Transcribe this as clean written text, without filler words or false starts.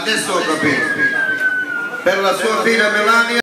adesso ho capito, per la sua figlia Melania.